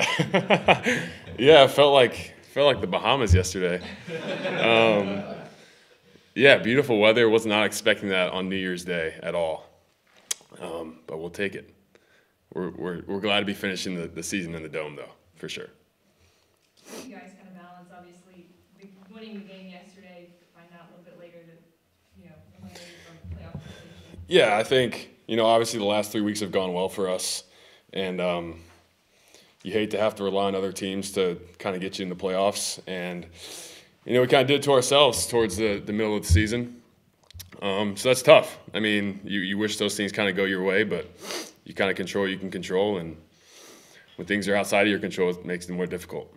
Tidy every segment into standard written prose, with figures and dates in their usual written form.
Yeah, it felt like the Bahamas yesterday. Yeah, beautiful weather. Was not expecting that on New Year's Day at all, but we'll take it. We're glad to be finishing the season in the Dome, though, for sure. You guys kind of balance, obviously, winning the game yesterday, find out a little bit later that, you know, playing from playoff position. Yeah, I think, you know, obviously the last 3 weeks have gone well for us, and you hate to have to rely on other teams to kind of get you in the playoffs, and you know, we kind of did it to ourselves towards the middle of the season. So that's tough. I mean, you wish those things kind of go your way, but you kind of control what you can control, and when things are outside of your control, it makes them more difficult.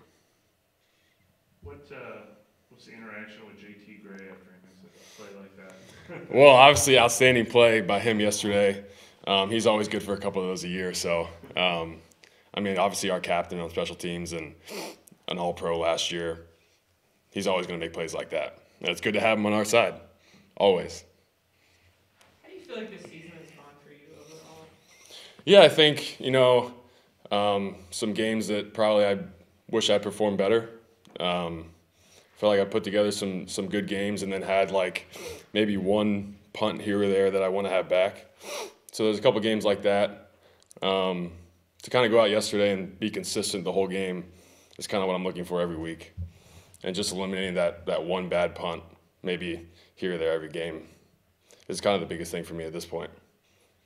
What's the interaction with JT Gray after he makes a play like that? Well, obviously, outstanding play by him yesterday. He's always good for a couple of those a year. So, I mean, obviously, our captain on special teams and an All-Pro last year. He's always going to make plays like that. And it's good to have him on our side, always. How do you feel like this season has gone for you overall? Yeah, I think, you know, some games that probably I wish I performed better. Felt like I put together some good games and then had like maybe one punt here or there that I want to have back. So there's a couple games like that. To kind of go out yesterday and be consistent the whole game is kind of what I'm looking for every week. And just eliminating that one bad punt, maybe here or there every game, is kind of the biggest thing for me at this point.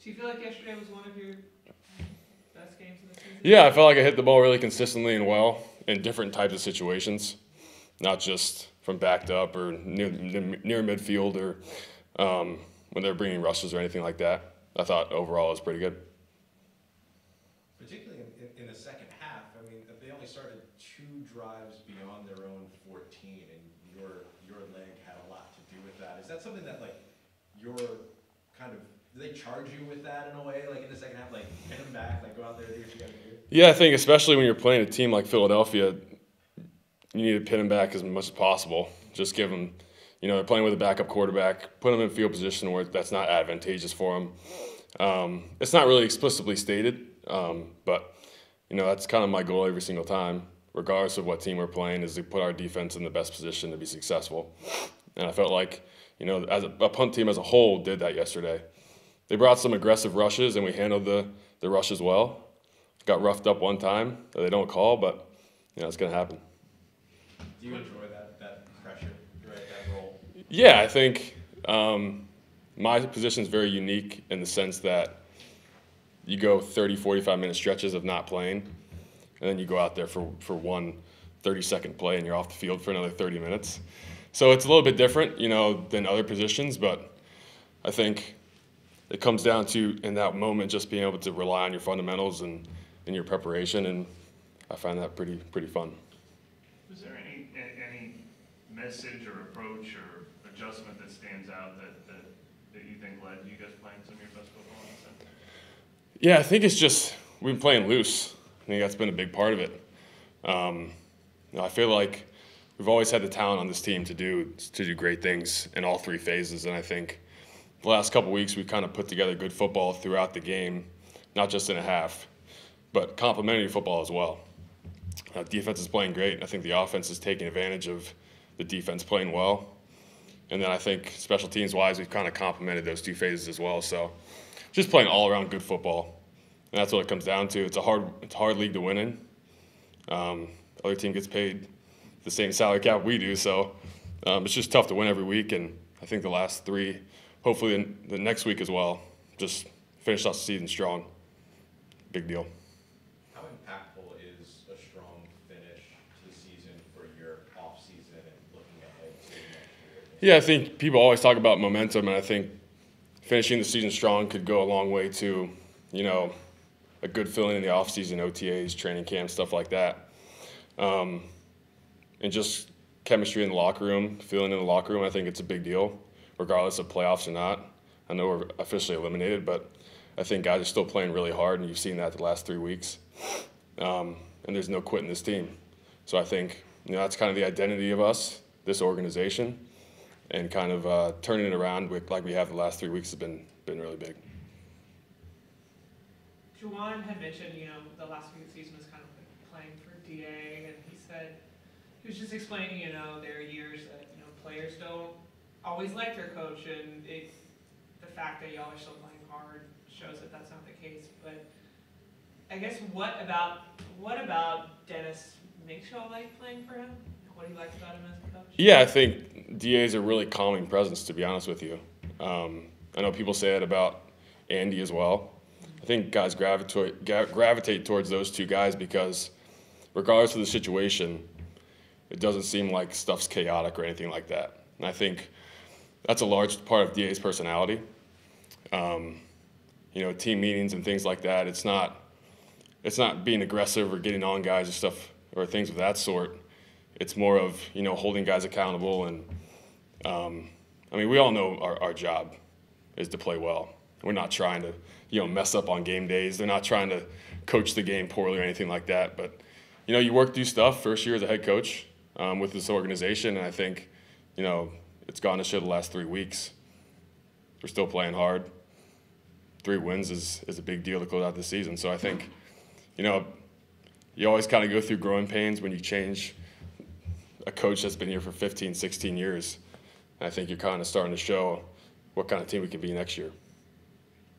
Do you feel like yesterday was one of your best games of the season? Yeah, I felt like I hit the ball really consistently and well in different types of situations, not just from backed up or near midfield or when they're bringing rushes or anything like that. I thought overall it was pretty good. Particularly in the second half, I mean, they only started two drives beyond their own 14, and your leg had a lot to do with that. Is that something that, like, do they charge you with that in a way, like in the second half, like get them back, like go out there, do what you got to do? Yeah, I think especially when you're playing a team like Philadelphia, you need to pin them back as much as possible. Just give them, you know, they're playing with a backup quarterback, put them in field position where that's not advantageous for them. It's not really explicitly stated, but you know, that's kind of my goal every single time, regardless of what team we're playing, is to put our defense in the best position to be successful. And I felt like, you know, as a punt team as a whole did that yesterday. They brought some aggressive rushes, and we handled the rushes well. Got roughed up one time that they don't call, but, you know, it's going to happen. Do you enjoy that pressure, right, that role? Yeah, I think my position is very unique in the sense that you go 30, 45-minute stretches of not playing, and then you go out there for one 30-second play and you're off the field for another 30 minutes. So it's a little bit different, you know, than other positions, but I think it comes down to, in that moment, just being able to rely on your fundamentals and your preparation, and I find that pretty fun. Was there any message or approach or adjustment that stands out that you think led you guys playing some of your best football in the center? Yeah, I think it's just we've been playing loose. I think that's been a big part of it. You know, I feel like we've always had the talent on this team to do great things in all three phases, and I think the last couple of weeks we've kind of put together good football throughout the game, not just in a half, but complementary football as well. Defense is playing great, and I think the offense is taking advantage of the defense playing well. And then I think special teams-wise, we've kind of complemented those two phases as well. So just playing all-around good football. And that's what it comes down to. It's a hard league to win in. Other team gets paid the same salary cap we do, so it's just tough to win every week. And I think the last three, hopefully the next week as well, just finish off the season strong. Big deal. How impactful is a strong finish to the season for your off season and looking ahead to next year? Yeah, I think people always talk about momentum, and I think finishing the season strong could go a long way to, you know, a good feeling in the offseason, OTAs, training camp, stuff like that. And just chemistry in the locker room, feeling in the locker room, I think it's a big deal, regardless of playoffs or not. I know we're officially eliminated, but I think guys are still playing really hard, and you've seen that the last 3 weeks. And there's no quitting this team. So I think, you know, that's kind of the identity of us, this organization, and kind of turning it around like we have the last 3 weeks has been really big. Juwan had mentioned, you know, the last week of the season was kind of playing for DA, and he said, he was just explaining, you know, there are years that, you know, players don't always like their coach, and it's the fact that y'all are still playing hard shows that that's not the case. But I guess what about Dennis makes y'all like playing for him? What do you like about him as a coach? Yeah, I think DA is a really calming presence, to be honest with you. I know people say that about Andy as well. I think guys gravitate towards those two guys because regardless of the situation, it doesn't seem like stuff's chaotic or anything like that. And I think that's a large part of DA's personality. You know, team meetings and things like that, it's not being aggressive or getting on guys or stuff or things of that sort. It's more of, you know, holding guys accountable. And I mean, we all know our job is to play well. We're not trying to, you know, mess up on game days. They're not trying to coach the game poorly or anything like that. But, you know, you work through stuff first year as a head coach with this organization, and I think, you know, it's gone to shit the last 3 weeks. We're still playing hard. 3 wins is a big deal to close out the season. So I think, you know, you always kind of go through growing pains when you change a coach that's been here for 15, 16 years. And I think you're kind of starting to show what kind of team we can be next year.